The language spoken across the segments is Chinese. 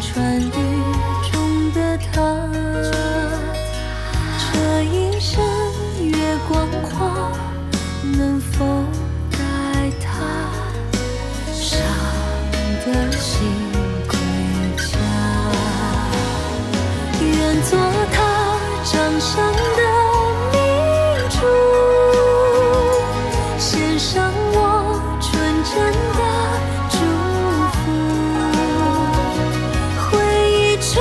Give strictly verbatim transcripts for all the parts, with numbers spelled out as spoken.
川雨中的她，这一生月光花能否代她伤的心归家？愿做她掌上的明珠，献上我纯真的祝福。回忆中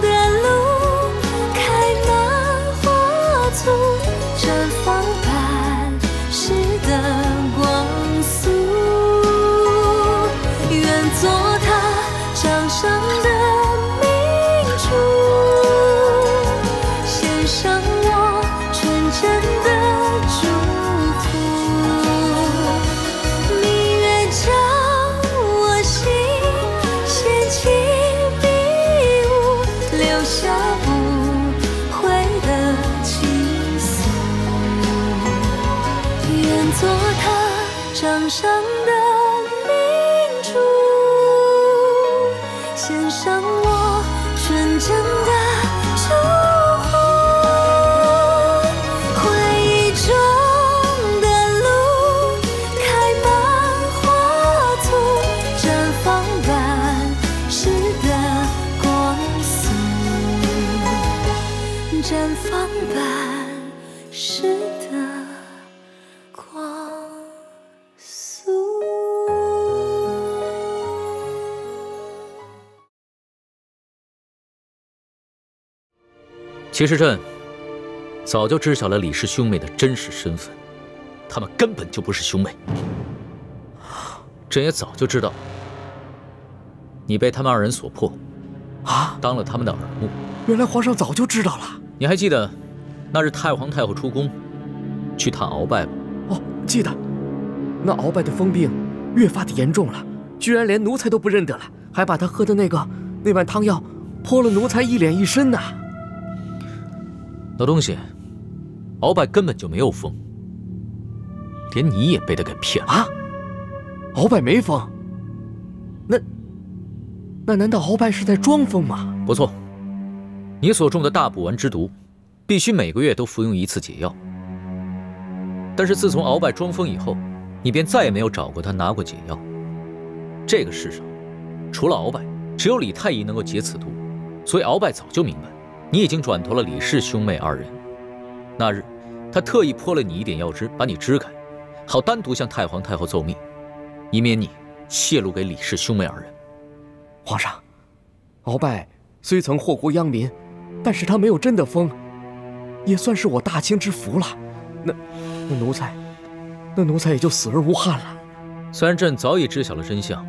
的路开满花簇，绽放半世的光速。愿做她掌上的明珠，献上我纯真的祝福。 做她掌上的明珠，献上我纯真的祝福。回忆中的路开满花簇，绽放半世的光速，绽放半世的。 齐石镇早就知晓了李氏兄妹的真实身份，他们根本就不是兄妹。朕也早就知道你被他们二人所迫，啊，当了他们的耳目。原来皇上早就知道了。你还记得那日太皇太后出宫去探鳌拜吗？哦，记得。那鳌拜的疯病越发的严重了，居然连奴才都不认得了，还把他喝的那个那碗汤药泼了奴才一脸一身呢。 那东西，鳌拜根本就没有疯，连你也被他给骗了啊！鳌拜没疯，那那难道鳌拜是在装疯吗？不错，你所中的大补丸之毒，必须每个月都服用一次解药。但是自从鳌拜装疯以后，你便再也没有找过他拿过解药。这个世上，除了鳌拜，只有李太医能够解此毒，所以鳌拜早就明白。 你已经转投了李氏兄妹二人。那日，他特意泼了你一点药汁，把你支开，好单独向太皇太后奏密，以免你泄露给李氏兄妹二人。皇上，鳌拜虽曾祸国殃民，但是他没有真的疯，也算是我大清之福了。那那奴才，那奴才也就死而无憾了。虽然朕早已知晓了真相，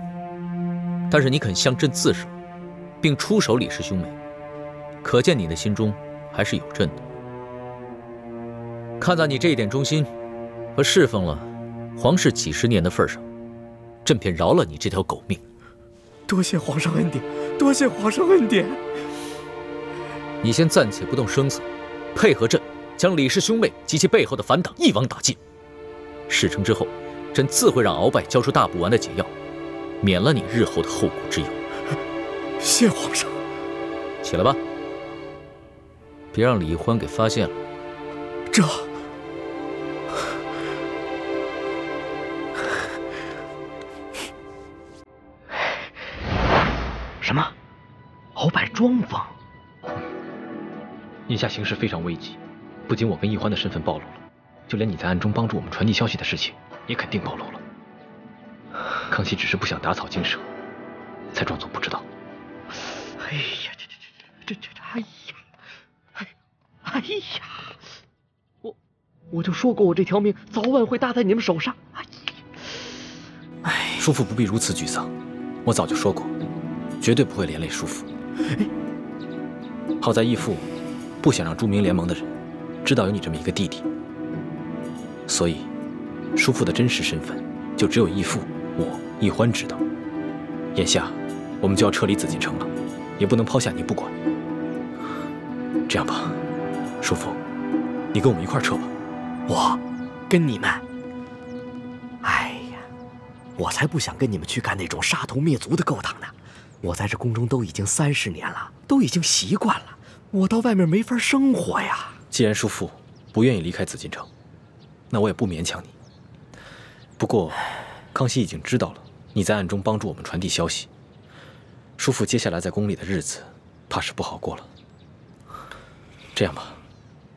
但是你肯向朕自首，并出手李氏兄妹。 可见你的心中还是有朕的。看在你这一点忠心和侍奉了皇室几十年的份上，朕便饶了你这条狗命。多谢皇上恩典，多谢皇上恩典。你先暂且不动声色，配合朕将李氏兄妹及其背后的反党一网打尽。事成之后，朕自会让鳌拜交出大补丸的解药，免了你日后的后顾之忧。谢皇上。起来吧。 别让李易欢给发现了。这，什么？鳌拜装疯？眼下形势非常危急，不仅我跟易欢的身份暴露了，就连你在暗中帮助我们传递消息的事情也肯定暴露了。康熙只是不想打草惊蛇，才装作不知道。哎呀，这这这这这，哎呀！ 哎呀，我我就说过，我这条命早晚会搭在你们手上。哎呀，叔父不必如此沮丧，我早就说过，绝对不会连累叔父。好在义父不想让著名联盟的人知道有你这么一个弟弟，所以叔父的真实身份就只有义父、我、易欢知道。眼下我们就要撤离紫禁城了，也不能抛下你不管。这样吧。 叔父，你跟我们一块撤吧。我，跟你们。哎呀，我才不想跟你们去干那种杀头灭族的勾当呢。我在这宫中都已经三十年了，都已经习惯了。我到外面没法生活呀。既然叔父不愿意离开紫禁城，那我也不勉强你。不过，康熙已经知道了你在暗中帮助我们传递消息，叔父接下来在宫里的日子怕是不好过了。这样吧，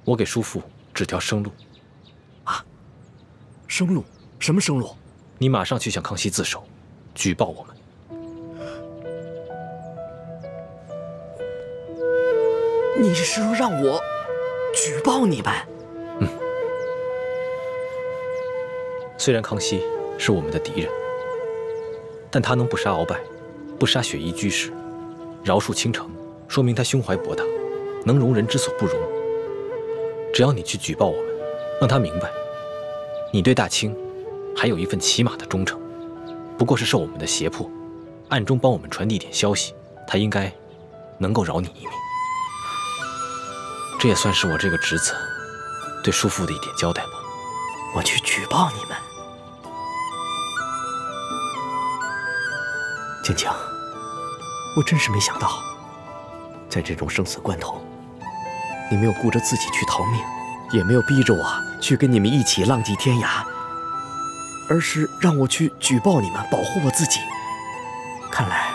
我给叔父指条生路。啊，生路？什么生路？你马上去向康熙自首，举报我们。 你是说让我举报你们？嗯。虽然康熙是我们的敌人，但他能不杀鳌拜，不杀雪衣居士，饶恕倾城，说明他胸怀博大，能容人之所不容。只要你去举报我们，让他明白，你对大清还有一份起码的忠诚，不过是受我们的胁迫，暗中帮我们传递一点消息，他应该能够饶你一命。 这也算是我这个侄子对叔父的一点交代吧。我去举报你们，静静，我真是没想到，在这种生死关头，你没有顾着自己去逃命，也没有逼着我去跟你们一起浪迹天涯，而是让我去举报你们，保护我自己。看来，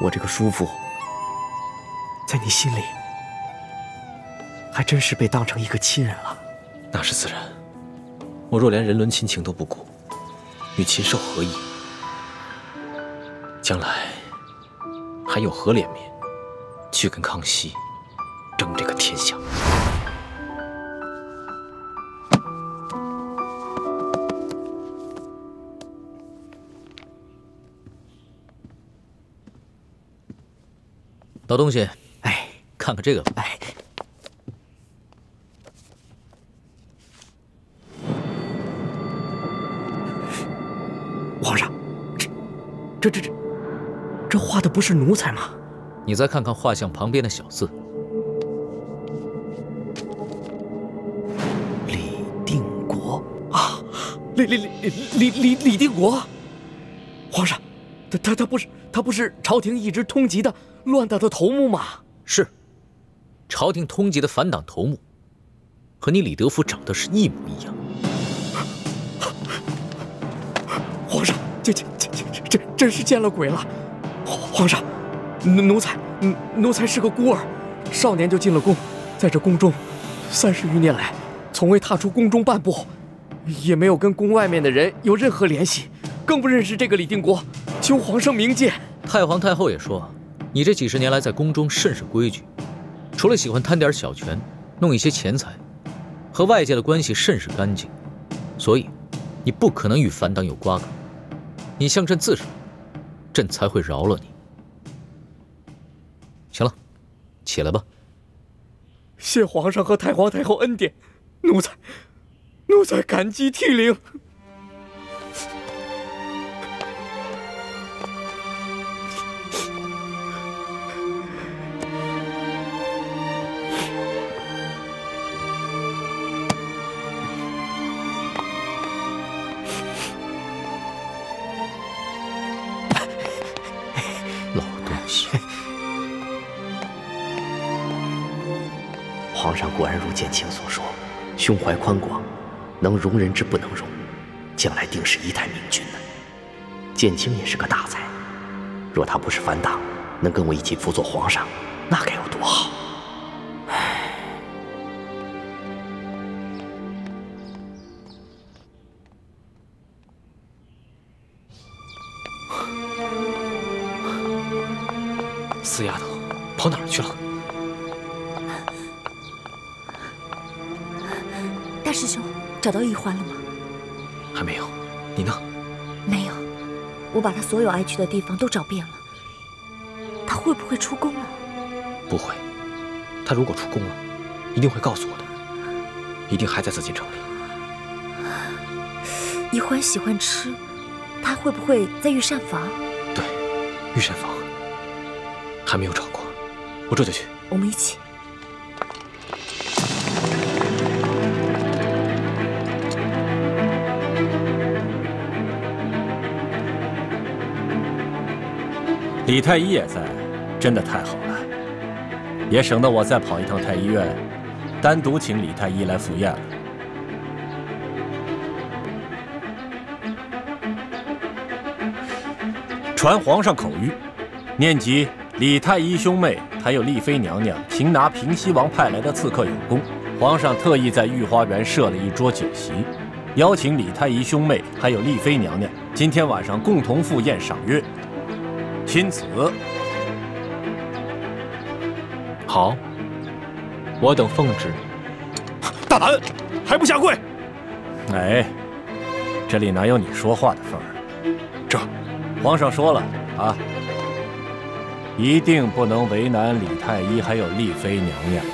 我这个叔父，在你心里。 还真是被当成一个亲人了，那是自然。我若连人伦亲情都不顾，与禽兽何异？将来还有何脸面去跟康熙争这个天下？老东西，哎，看看这个吧，哎。 皇上，这、这、这、这、这画的不是奴才吗？你再看看画像旁边的小字，李定国啊，李李李李李李定国，皇上，他他他不是他不是朝廷一直通缉的乱党的头目吗？是，朝廷通缉的反党头目，和你李德福长得是一模一样。 皇上，这这这这这真是见了鬼了！皇上，奴才奴才是个孤儿，少年就进了宫，在这宫中三十余年来，从未踏出宫中半步，也没有跟宫外面的人有任何联系，更不认识这个李定国。求皇上明鉴。太皇太后也说，你这几十年来在宫中甚是规矩，除了喜欢贪点小权，弄一些钱财，和外界的关系甚是干净，所以你不可能与反党有瓜葛。 你向朕自首，朕才会饶了你。行了，起来吧。谢皇上和太皇太后恩典，奴才，奴才感激涕零。建卿所说，胸怀宽广，能容人之不能容，将来定是仪态明君的。建卿也是个大才，若他不是反党，能跟我一起辅佐皇上，那该有多好！唉，死丫头，跑哪儿去了？ 大师兄，找到易欢了吗？还没有，你呢？没有，我把他所有爱去的地方都找遍了。他会不会出宫了？不会，他如果出宫了，一定会告诉我的，一定还在紫禁城里。易欢喜欢吃，他会不会在御膳房？对，御膳房还没有找过，我这就去。我们一起。李太医也在，真的太好了，也省得我再跑一趟太医院，单独请李太医来赴宴了。传皇上口谕，念及李太医兄妹还有丽妃娘娘擒拿平西王派来的刺客有功，皇上特意在御花园设了一桌酒席。 邀请李太医兄妹还有丽妃娘娘今天晚上共同赴宴赏月，钦此。好，我等奉旨。大胆，还不下跪！哎，这里哪有你说话的份儿？这，皇上说了啊，一定不能为难李太医还有丽妃娘娘。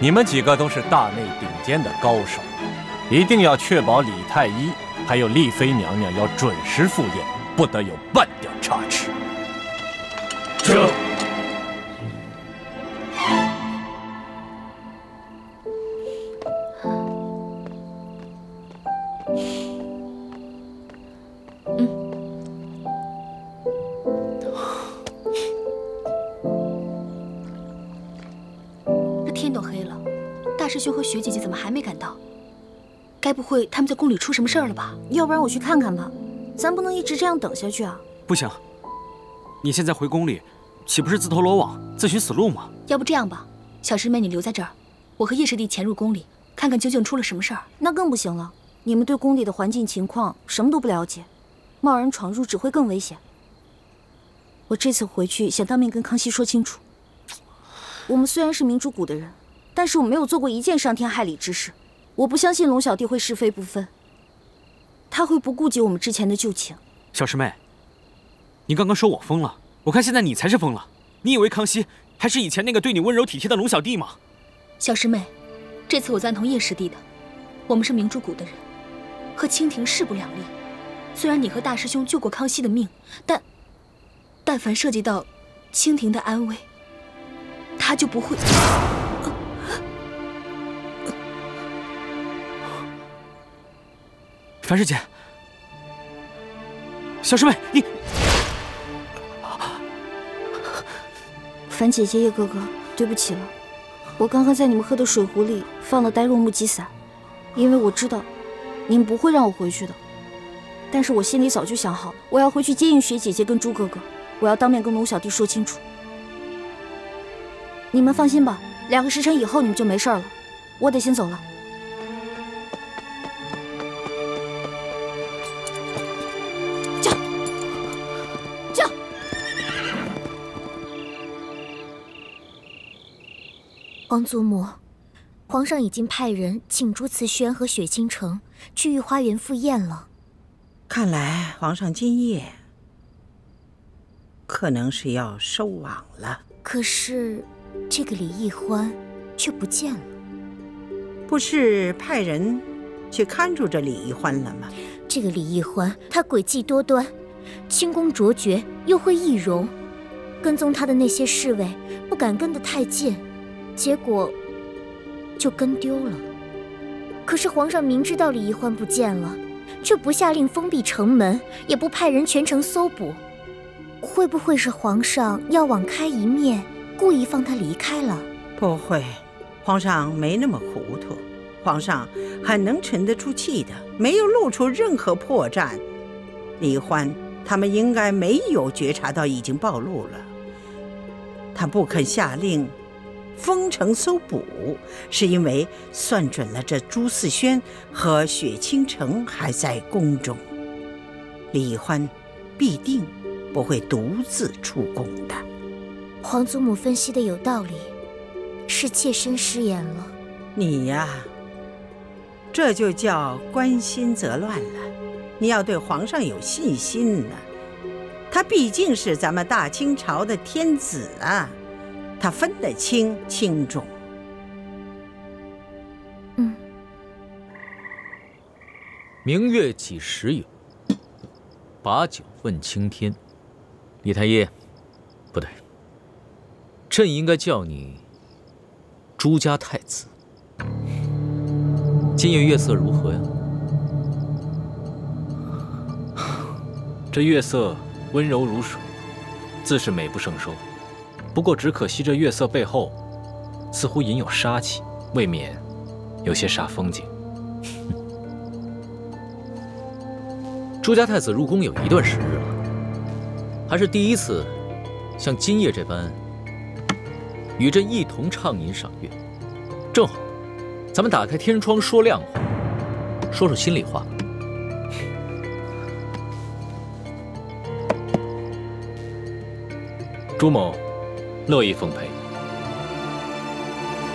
你们几个都是大内顶尖的高手，一定要确保李太医还有丽妃娘娘要准时赴宴，不得有半点差池。这。学姐姐怎么还没赶到？该不会他们在宫里出什么事儿了吧？要不然我去看看吧，咱不能一直这样等下去啊！不行，你现在回宫里，岂不是自投罗网、自寻死路吗？要不这样吧，小师妹你留在这儿，我和叶师弟潜入宫里，看看究竟出了什么事儿。那更不行了，你们对宫里的环境情况什么都不了解，贸然闯入只会更危险。我这次回去想当面跟康熙说清楚，我们虽然是明珠谷的人。 但是我没有做过一件伤天害理之事，我不相信龙小弟会是非不分，他会不顾及我们之前的旧情。小师妹，你刚刚说我疯了，我看现在你才是疯了。你以为康熙还是以前那个对你温柔体贴的龙小弟吗？小师妹，这次我赞同叶师弟的，我们是明珠谷的人，和清廷势不两立。虽然你和大师兄救过康熙的命，但但凡涉及到清廷的安危，他就不会。 樊师姐，小师妹，你，樊姐姐、叶哥哥，对不起了，我刚刚在你们喝的水壶里放了呆若木鸡散，因为我知道你们不会让我回去的，但是我心里早就想好，我要回去接应雪姐姐跟朱哥哥，我要当面跟龙小弟说清楚。你们放心吧，两个时辰以后你们就没事了，我得先走了。 皇祖母，皇上已经派人请朱慈轩和雪倾城去御花园赴宴了。看来皇上今夜可能是要收网了。可是，这个李易欢却不见了。不是派人去看住这李易欢了吗？这个李易欢，他诡计多端，轻功卓绝，又会易容。跟踪他的那些侍卫不敢跟得太近。 结果就跟丢了。可是皇上明知道李易欢不见了，却不下令封闭城门，也不派人全城搜捕。会不会是皇上要网开一面，故意放他离开了？不会，皇上没那么糊涂，皇上很能沉得住气的，没有露出任何破绽。李易欢他们应该没有觉察到已经暴露了，他不肯下令。 封城搜捕，是因为算准了这朱四轩和雪倾城还在宫中，李欢必定不会独自出宫的。皇祖母分析的有道理，是妾身失言了。你呀、啊，这就叫关心则乱了。你要对皇上有信心呢、啊，他毕竟是咱们大清朝的天子啊。 他分得清轻重。嗯。明月几时有？把酒问青天。李太医，不对，朕应该叫你朱家太子。今夜月色如何呀？这月色温柔如水，自是美不胜收。不过只可惜这月色背后，似乎隐有杀气，未免有些煞风景。朱家太子入宫有一段时日了，还是第一次像今夜这般与朕一同畅饮赏月。正好，咱们打开天窗说亮话，说说心里话。 朱某乐意奉陪。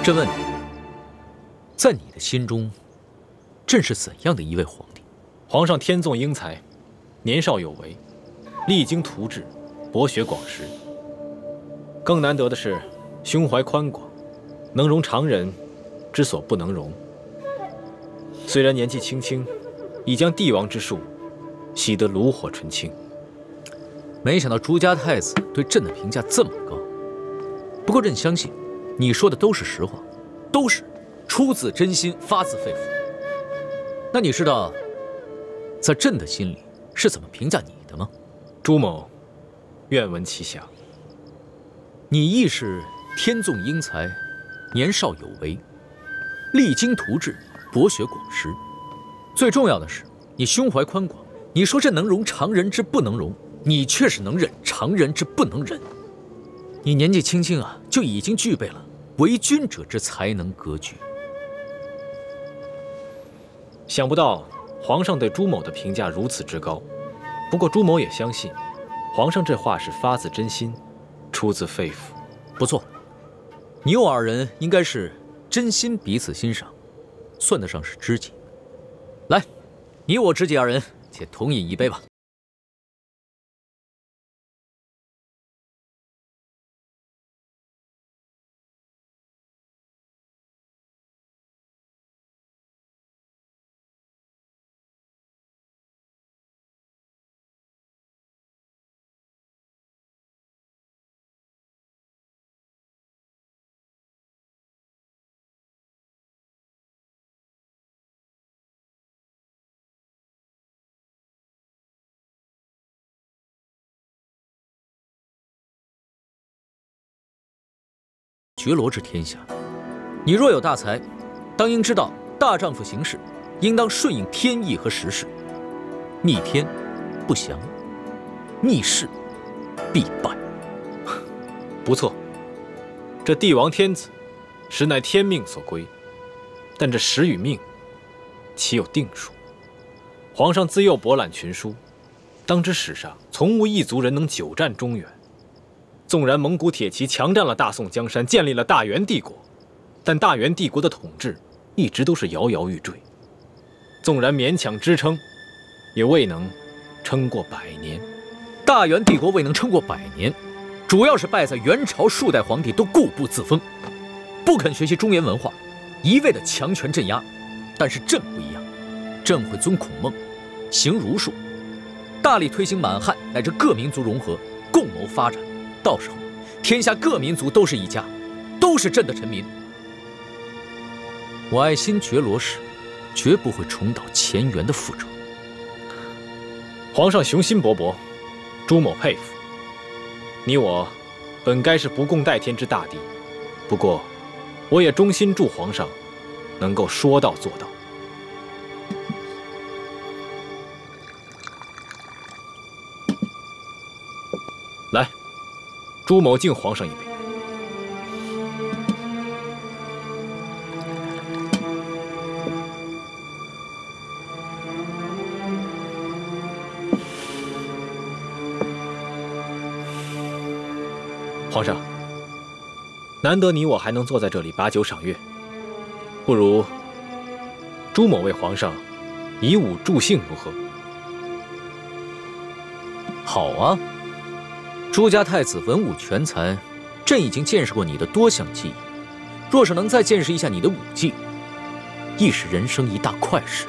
朕问你，在你的心中，朕是怎样的一位皇帝？皇上天纵英才，年少有为，励精图治，博学广识。更难得的是，胸怀宽广，能容常人之所不能容。虽然年纪轻轻，已将帝王之术习得炉火纯青。 没想到朱家太子对朕的评价这么高，不过朕相信，你说的都是实话，都是出自真心，发自肺腑。那你知道，在朕的心里是怎么评价你的吗？朱某，愿闻其详。你亦是天纵英才，年少有为，励精图治，博学广识。最重要的是，你胸怀宽广。你说朕能容常人之不能容。 你确实能忍常人之不能忍，你年纪轻轻啊，就已经具备了为君者之才能格局。想不到皇上对朱某的评价如此之高，不过朱某也相信，皇上这话是发自真心，出自肺腑。不错，你我二人应该是真心彼此欣赏，算得上是知己。来，你我知己二人，且同饮一杯吧。 绝罗之天下，你若有大才，当应知道大丈夫行事，应当顺应天意和时势。逆天不祥，逆势必败。不错，这帝王天子，实乃天命所归。但这时与命，岂有定数？皇上自幼博览群书，当知史上从无一族人能久战中原。 纵然蒙古铁骑强占了大宋江山，建立了大元帝国，但大元帝国的统治一直都是摇摇欲坠。纵然勉强支撑，也未能撑过百年。大元帝国未能撑过百年，主要是败在元朝数代皇帝都固步自封，不肯学习中原文化，一味的强权镇压。但是朕不一样，朕会尊孔孟，行儒术，大力推行满汉乃至各民族融合，共谋发展。 到时候，天下各民族都是一家，都是朕的臣民。我爱新觉罗氏，绝不会重蹈前元的覆辙。皇上雄心勃勃，朱某佩服。你我本该是不共戴天之大敌，不过我也衷心祝皇上能够说到做到。 朱某敬皇上一杯。皇上，难得你我还能坐在这里把酒赏月，不如朱某为皇上以武助兴如何？好啊。 朱家太子文武全才，朕已经见识过你的多项技艺，若是能再见识一下你的武技，亦是人生一大快事。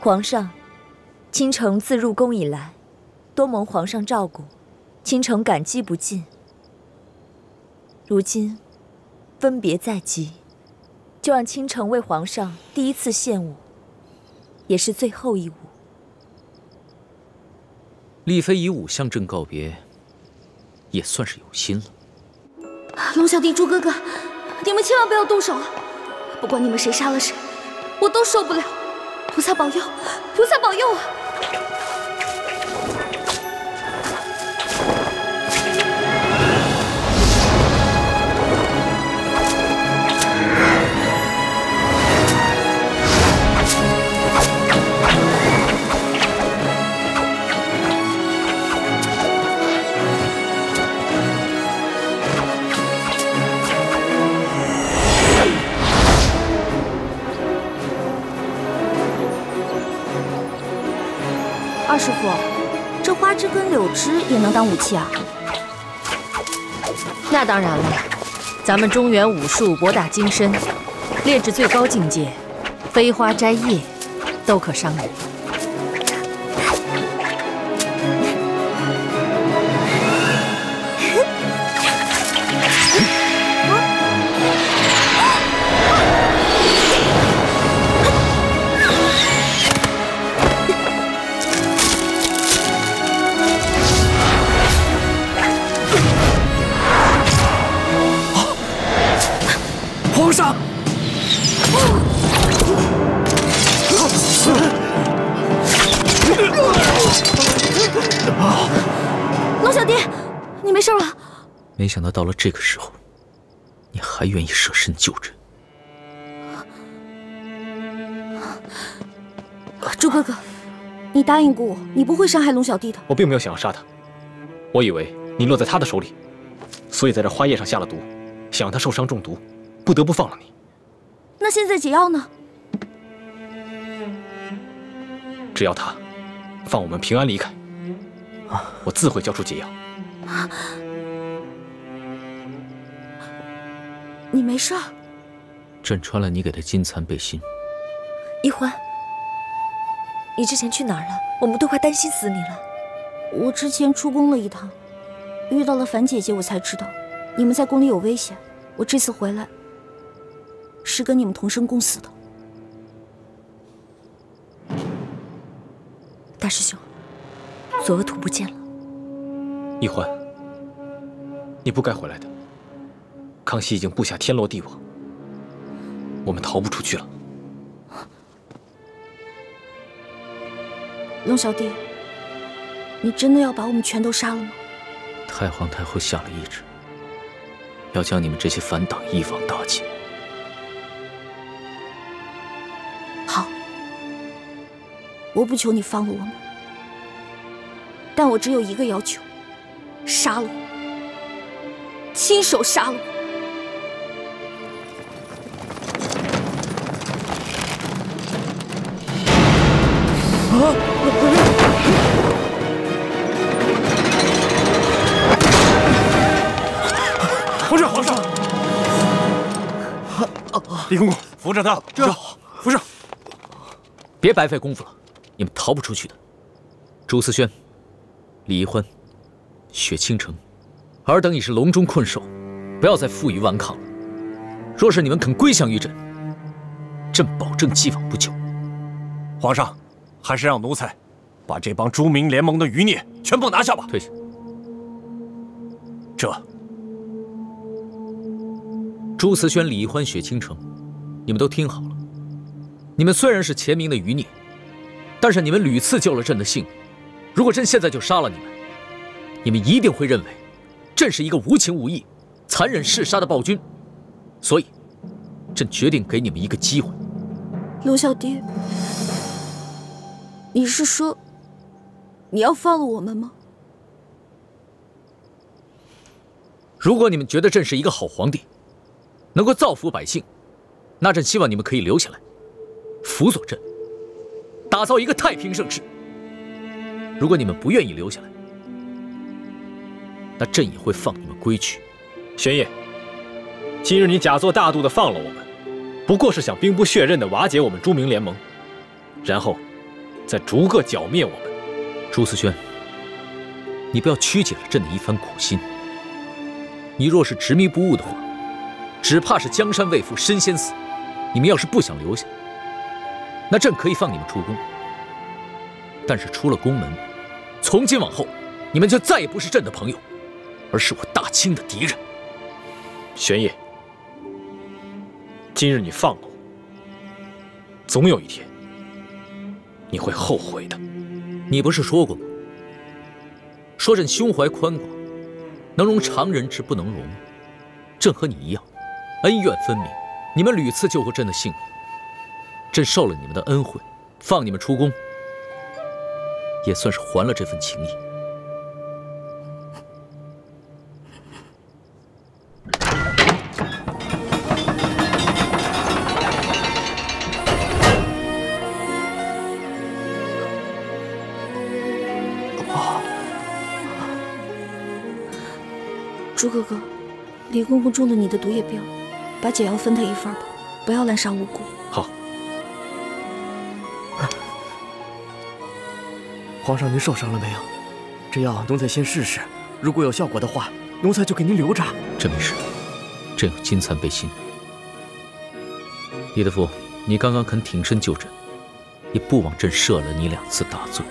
皇上，倾城自入宫以来，多蒙皇上照顾，倾城感激不尽。如今分别在即，就让倾城为皇上第一次献舞。也是最后一舞。丽妃以舞象征告别，也算是有心了。龙小弟、朱哥哥，你们千万不要动手啊！不管你们谁杀了谁，我都受不了。菩萨保佑，菩萨保佑啊！ 二师傅，这花枝跟柳枝也能当武器啊？那当然了，咱们中原武术博大精深，练至最高境界，飞花摘叶都可伤人。没想到到了这个时候，你还愿意舍身救人。朱哥哥，你答应过我，你不会伤害龙小弟的。我并没有想要杀他，我以为你落在他的手里，所以在这花叶上下了毒，想让他受伤中毒，不得不放了你。那现在解药呢？只要他放我们平安离开，我自会交出解药。啊 你没事儿。朕穿了你给的金蚕背心。一欢，你之前去哪儿了？我们都快担心死你了。我之前出宫了一趟，遇到了樊姐姐，我才知道你们在宫里有危险。我这次回来，是跟你们同生共死的。大师兄，左额图不见了。一欢，你不该回来的。 康熙已经布下天罗地网，我们逃不出去了。龙小弟，你真的要把我们全都杀了吗？太皇太后下了懿旨，要将你们这些反党一网打尽。好，我不求你放了我们，但我只有一个要求：杀了我，亲手杀了我。 皇上，皇上，李公公，扶着他，这扶上，别白费功夫了，你们逃不出去的。朱思轩、李一欢、雪倾城，尔等已是笼中困兽，不要再负隅顽抗了。若是你们肯归降于朕，朕保证既往不咎。皇上。 还是让奴才把这帮诛民联盟的余孽全部拿下吧。退下。这朱慈轩、李一欢、雪倾城，你们都听好了。你们虽然是前明的余孽，但是你们屡次救了朕的性命。如果朕现在就杀了你们，你们一定会认为朕是一个无情无义、残忍嗜杀的暴君。所以，朕决定给你们一个机会。龙小蝶。 你是说，你要放了我们吗？如果你们觉得朕是一个好皇帝，能够造福百姓，那朕希望你们可以留下来，辅佐朕，打造一个太平盛世。如果你们不愿意留下来，那朕也会放你们归去。玄烨，今日你假作大度的放了我们，不过是想兵不血刃的瓦解我们诛明联盟，然后。 再逐个剿灭我们，朱思轩，你不要曲解了朕的一番苦心。你若是执迷不悟的话，只怕是江山未复身先死。你们要是不想留下，那朕可以放你们出宫。但是出了宫门，从今往后，你们就再也不是朕的朋友，而是我大清的敌人。玄烨，今日你放了我，总有一天你会后悔的。你不是说过吗？说朕胸怀宽广，能容常人之不能容。朕和你一样，恩怨分明。你们屡次救过朕的性命，朕受了你们的恩惠，放你们出宫，也算是还了这份情谊。 朱哥哥，李公公中了你的毒液镖，把解药分他一份吧，不要滥杀无辜。好。皇上，您受伤了没有？这药奴才先试试，如果有效果的话，奴才就给您留着。朕没事，朕有金蚕背心。李德福，你刚刚肯挺身救朕，也不枉朕赦了你两次大罪。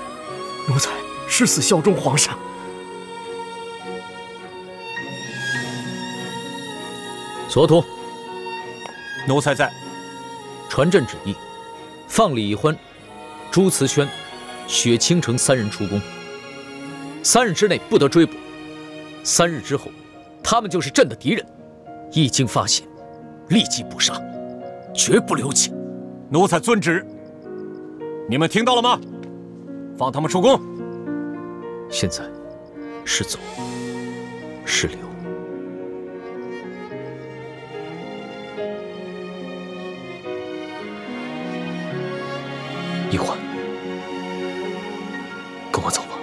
奴才誓死效忠皇上。 索图，奴才在。传朕旨意，放李易欢、朱慈轩、雪倾城三人出宫。三日之内不得追捕，三日之后，他们就是朕的敌人。一经发现，立即捕杀，绝不留情。奴才遵旨。你们听到了吗？放他们出宫。现在，是走，是留。 易欢，跟我走吧。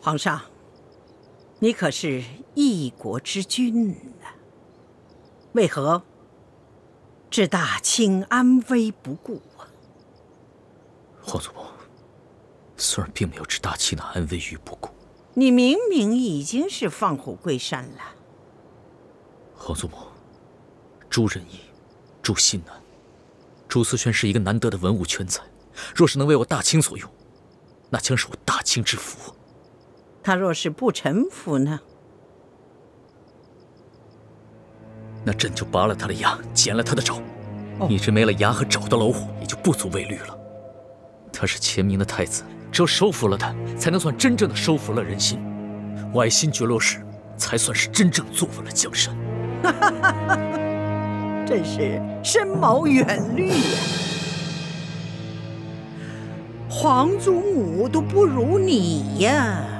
皇上，你可是一国之君呢，为何置大清安危不顾啊？皇祖母，孙儿并没有置大清的安危于不顾。你明明已经是放虎归山了。皇祖母，朱仁义、朱心南、朱思轩是一个难得的文武全才，若是能为我大清所用，那将是我大清之福。 他若是不臣服呢？那朕就拔了他的牙，剪了他的爪。哦、一只没了牙和爪的老虎，也就不足为虑了。他是前明的太子，只有收服了他，才能算真正的收服了人心。剜心绝落时，才算是真正坐稳了江山。哈哈哈哈！真是深谋远虑呀、啊！皇祖母都不如你呀、啊！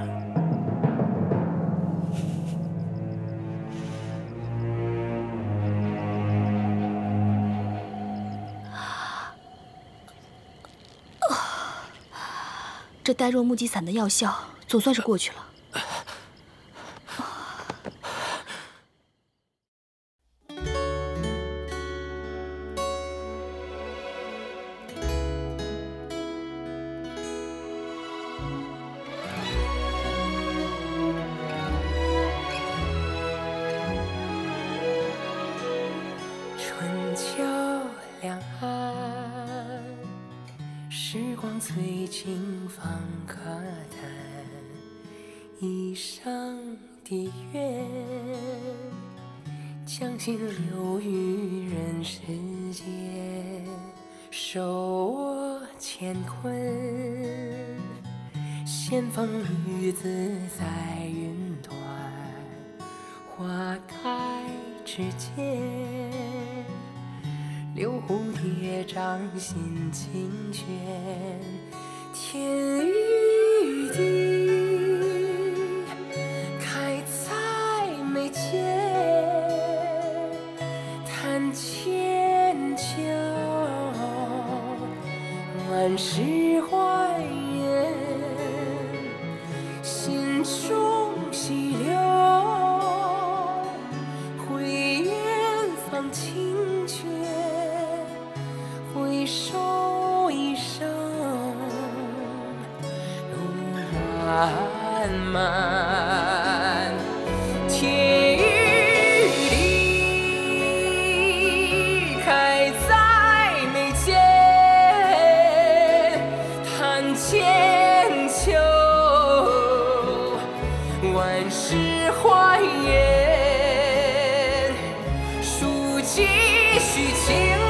这呆若木鸡散的药效总算是过去了。春秋两岸，时光催情放。 流于人世间，手握乾坤，仙风女子在云端，花开之间，柳蝴蝶掌心清泉，天与地，开在眉间。 千秋，万世欢颜，心中细流，归远方清泉，回首一生，路漫漫。 欢颜，数几许情。